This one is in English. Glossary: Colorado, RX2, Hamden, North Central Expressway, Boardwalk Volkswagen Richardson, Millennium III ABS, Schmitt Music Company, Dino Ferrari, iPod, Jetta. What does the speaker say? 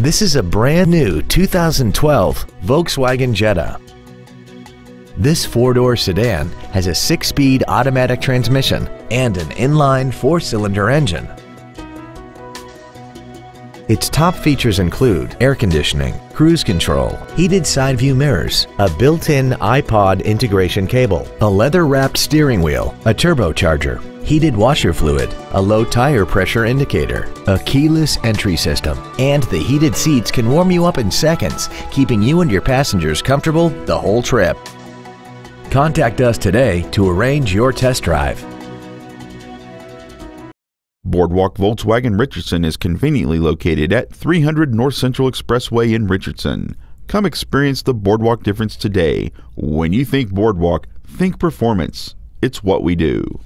This is a brand new 2012 Volkswagen Jetta. This four-door sedan has a six-speed automatic transmission and an inline four-cylinder engine. Its top features include air conditioning, cruise control, heated side view mirrors, a built-in iPod integration cable, a leather-wrapped steering wheel, a turbocharger, heated washer fluid, a low tire pressure indicator, a keyless entry system, and the heated seats can warm you up in seconds, keeping you and your passengers comfortable the whole trip. Contact us today to arrange your test drive. Boardwalk Volkswagen Richardson is conveniently located at 300 North Central Expressway in Richardson. Come experience the Boardwalk difference today. When you think Boardwalk, think performance. It's what we do.